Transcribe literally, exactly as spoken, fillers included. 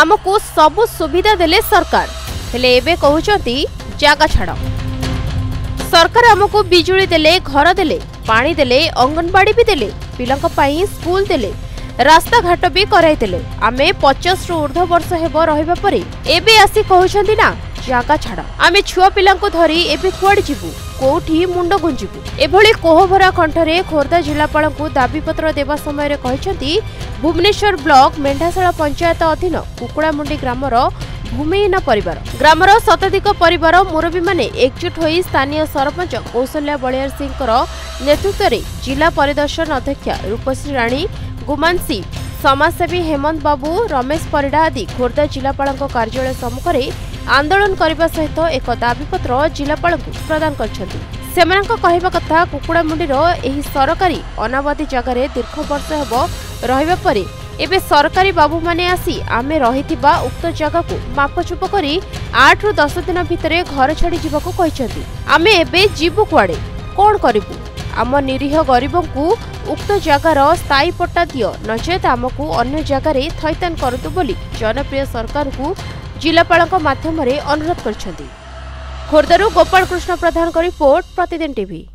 आमको सबु सुविधा देले सरकार, हेले एबे कहउछंती जागा छाड़। सरकार आमको बिजुली देले, घर देले, पानी देले, अंगनवाड़ी भी देले, पिलांक पई स्कूल देले, रास्ता घाट भी कराई देले। आमे पचास रु ऊर्ध वर्ष हेबो रहिबा परे एबे आसी कहउछंती ना जागा छाड़, आमे छुआ पिलांक धरी एबे कुआडे जिवु, कोठी मुंड गुंजिवु। एभली कोहभरा कंठरे खोर्धा जिलापालंकु दाबीपत्र देबा समयरे कहइछंती भुवनेश्वर ब्लॉक मेंढाशाला पंचायत अधीन कुकुड़ामुंडी ग्रामर भूमिहीन परिवार ग्रामर शताधिक परिवार मुरबी माने एकजुट होई स्थानीय सरपंच कौशल्या बलियार सिंहर नेतृत्व में जिला परिदर्शन अध्यक्षा रूपश्री राणी, गुमान सिंह, समाजसेवी हेमंत बाबू, रमेश परिडा आदि खोर्धा जिलापाल कार्यालय सम्मुखें आंदोलन करने सहित एक दाबीपत्र जिलापाल प्रदान कर सेमानक कहबा कथा कुकुड़ामुंडीर एही सरकारी अनावधि जगार दीर्घ वर्ष हेबो रहिबा परे एबे सरकारी बाबू माने आसी आमे रहिथिबा उक्त जगह को मापचुप करी आठ रु दस दिन भितरे घर छाड़ी जीवाको कहिसेंती। आमे एबे जीवु कुआडे, कोन करिवु? आम निरीह गरीबंकु उक्त जगार स्थायी पट्टा दियो, नचेत आमकु अन्य जगार थैतान करतु बोली जनप्रिय सरकार को जिलापालक माध्यम अनुरोध करछंती। खोर्धारू गोपाल कृष्ण प्रधान का रिपोर्ट प्रतिदिन टीवी।